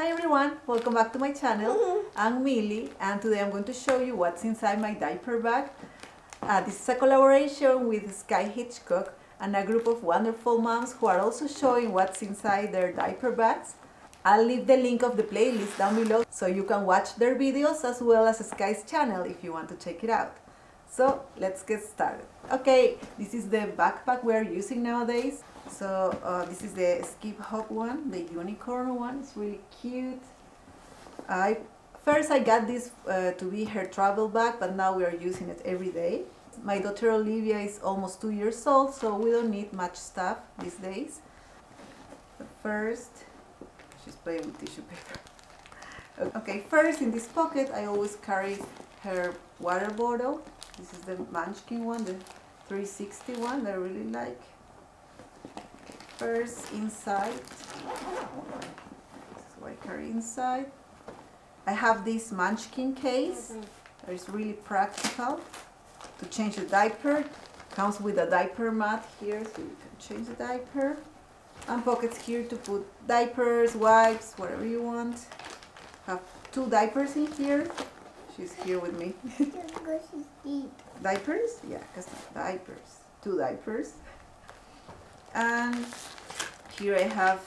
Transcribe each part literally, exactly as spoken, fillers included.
Hi everyone, welcome back to my channel. Mm-hmm. I'm Mily and today I'm going to show you what's inside my diaper bag. Uh, this is a collaboration with Skye Hitchcock and a group of wonderful moms who are also showing what's inside their diaper bags. I'll leave the link of the playlist down below so you can watch their videos as well as Skye's channel if you want to check it out. So let's get started. Okay, this is the backpack we're using nowadays. So uh, this is the Skip Hop one, the unicorn one. It's really cute. I First I got this uh, to be her travel bag, but now we are using it every day. My daughter Olivia is almost two years old, so we don't need much stuff these days. But first, she's playing with tissue paper. Okay, first in this pocket I always carry her water bottle. This is the Munchkin one, the three sixty one that I really like. First inside, this is what I carry inside. I have this Munchkin case. It's really practical to change the diaper. Comes with a diaper mat here, so you can change the diaper. And pockets here to put diapers, wipes, whatever you want. I have two diapers in here. She's here with me. Diapers? Yeah, because diapers. Two diapers. And here I have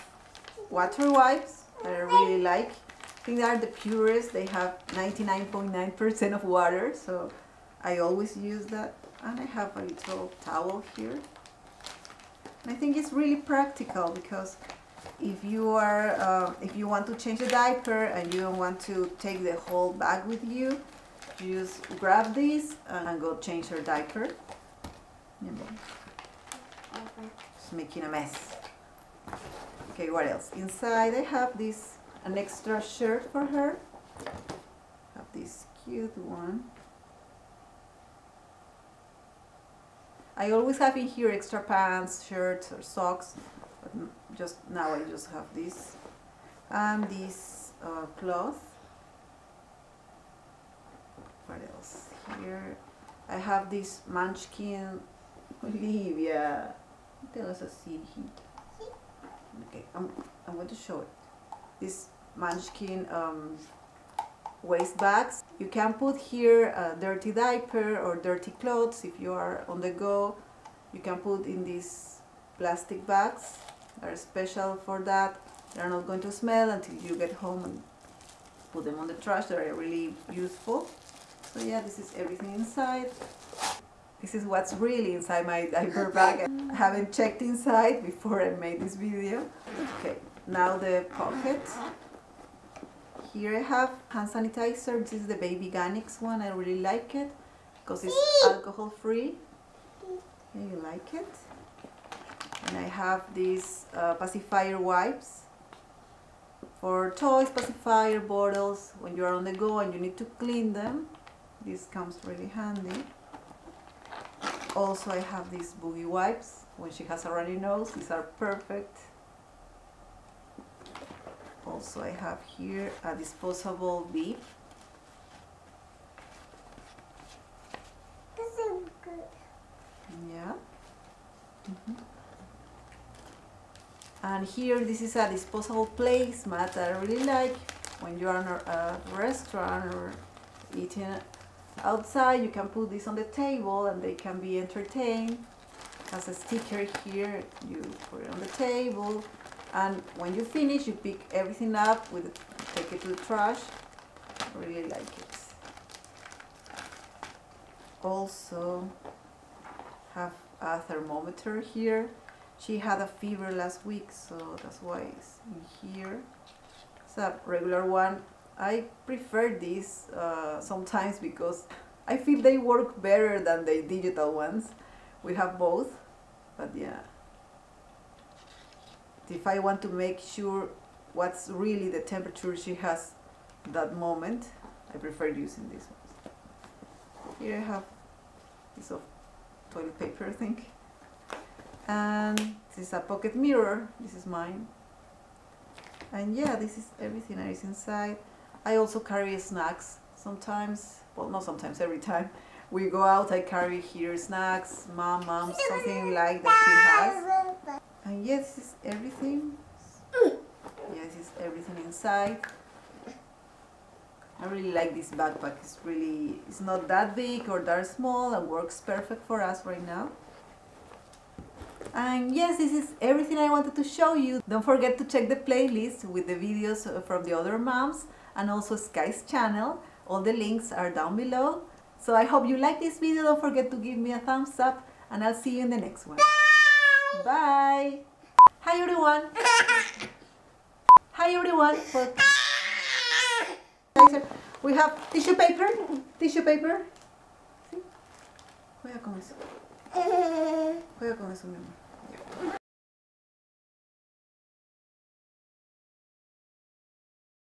water wipes that I really like. I think they are the purest. They have ninety-nine point nine percent of water, so I always use that. And I have a little towel here. And I think it's really practical because if you are uh, if you want to change the diaper and you don't want to take the whole bag with you, you just grab this and go change your diaper. Making a mess. Okay, what else? Inside I have this, an extra shirt for her. I have this cute one. I always have in here extra pants, shirts or socks, but just now I just have this. And this uh, cloth. What else? Here I have this Munchkin Olivia. Okay, I'm, I'm going to show it. These Munchkin um, waste bags. You can put here a dirty diaper or dirty clothes if you are on the go. You can put in these plastic bags. They're special for that. They're not going to smell until you get home and put them on the trash. They're really useful. So yeah, this is everything inside. This is what's really inside my diaper bag. I haven't checked inside before I made this video. Okay, now the pocket. Here I have hand sanitizer. This is the Babyganics one. I really like it because it's alcohol free. Yeah, you like it. And I have these uh, pacifier wipes for toys, pacifier bottles. When you are on the go and you need to clean them, this comes really handy. Also, I have these boogie wipes. When she has a runny nose, these are perfect. Also, I have here a disposable bib. This is good. Yeah. Mm-hmm. And here, this is a disposable placemat that I really like. When you are in a restaurant or eating outside, you can put this on the table and they can be entertained. Has a sticker here, you put it on the table, and when you finish you pick everything up with take it to the trash. I really like it. Also have a thermometer here. She had a fever last week, so that's why it's in here. It's a regular one. I prefer these uh, sometimes because I feel they work better than the digital ones. We have both, but yeah. If I want to make sure what's really the temperature she has that moment, I prefer using these ones. Here I have a piece of toilet paper, I think. And this is a pocket mirror. This is mine. And yeah, this is everything that is inside. I also carry snacks sometimes, well, not sometimes, every time we go out I carry here snacks, mom, mom, something like that she has. And yes, this is everything. Yes, this is everything inside. I really like this backpack. It's really, it's not that big or that small, and works perfect for us right now. And yes, this is everything I wanted to show you. Don't forget to check the playlist with the videos from the other moms and also Skye's channel. All the links are down below. So I hope you like this video. Don't forget to give me a thumbs up, and I'll see you in the next one. Bye! Bye. Hi everyone! Hi everyone! We have tissue paper, tissue paper. ¿Sí? Juega con eso. Juega con eso, mi amor.